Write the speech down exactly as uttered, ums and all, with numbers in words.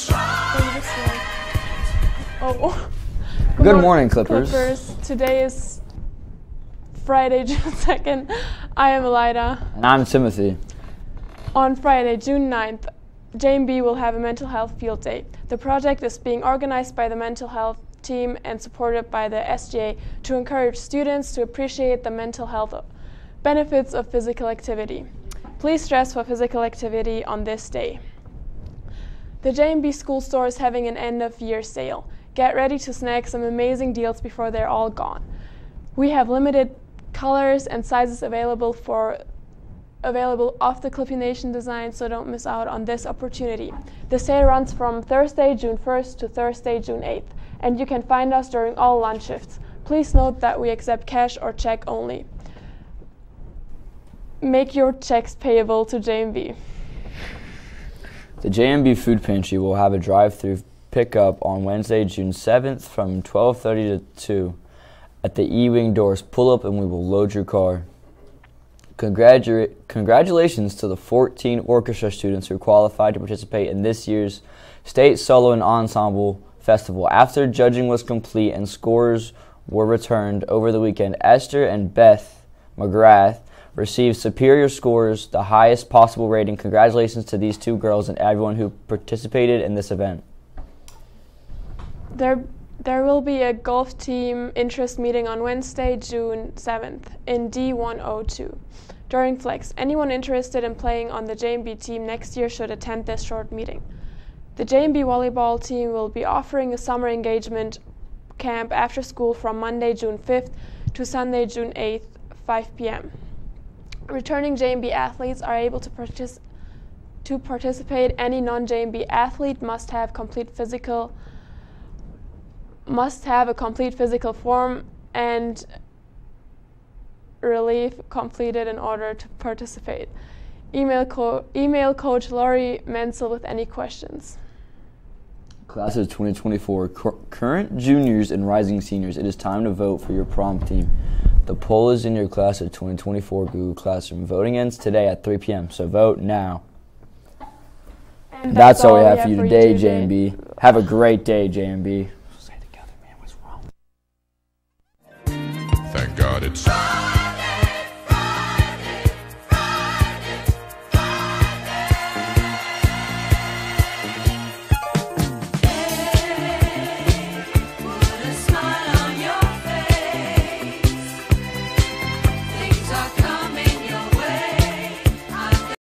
favorites. Oh. Good, Good morning, Clippers. Clippers. Today is Friday, June second. I am Elayda. And I'm Timothy. On Friday, June ninth, J M B will have a mental health field day. The project is being organized by the mental health team and supported by the S G A to encourage students to appreciate the mental health benefits of physical activity. Please dress for physical activity on this day. The J M B school store is having an end-of-year sale. Get ready to snag some amazing deals before they're all gone. We have limited colors and sizes available for available off the Clippi Nation design, so don't miss out on this opportunity. The sale runs from Thursday, June first to Thursday, June eighth, and you can find us during all lunch shifts. Please note that we accept cash or check only. Make your checks payable to J M B. The J M B food pantry will have a drive-through pickup on Wednesday, June seventh from twelve thirty to two. At the E-wing doors, pull up and we will load your car. Congratu congratulations to the fourteen orchestra students who qualified to participate in this year's State Solo and Ensemble Festival. After judging was complete and scores were returned over the weekend, Esther and Beth McGrath received superior scores, the highest possible rating. Congratulations to these two girls and everyone who participated in this event. There There will be a golf team interest meeting on Wednesday, June seventh in D one oh two during Flex. Anyone interested in playing on the J M B team next year should attend this short meeting. The J M B volleyball team will be offering a summer engagement camp after school from Monday, June fifth to Sunday, June eighth, five p m Returning J M B athletes are able to partic to participate. Any non-J M B athlete must have complete physical must have a complete physical form and relief completed in order to participate. Email, co email Coach Laurie Mensel with any questions. Class of twenty twenty-four, current juniors and rising seniors, it is time to vote for your prom theme. The poll is in your Class of twenty twenty-four Google Classroom. Voting ends today at three p m, so vote now. And that's, that's all we have, we have for you today, J M B. Have a great day, J M B.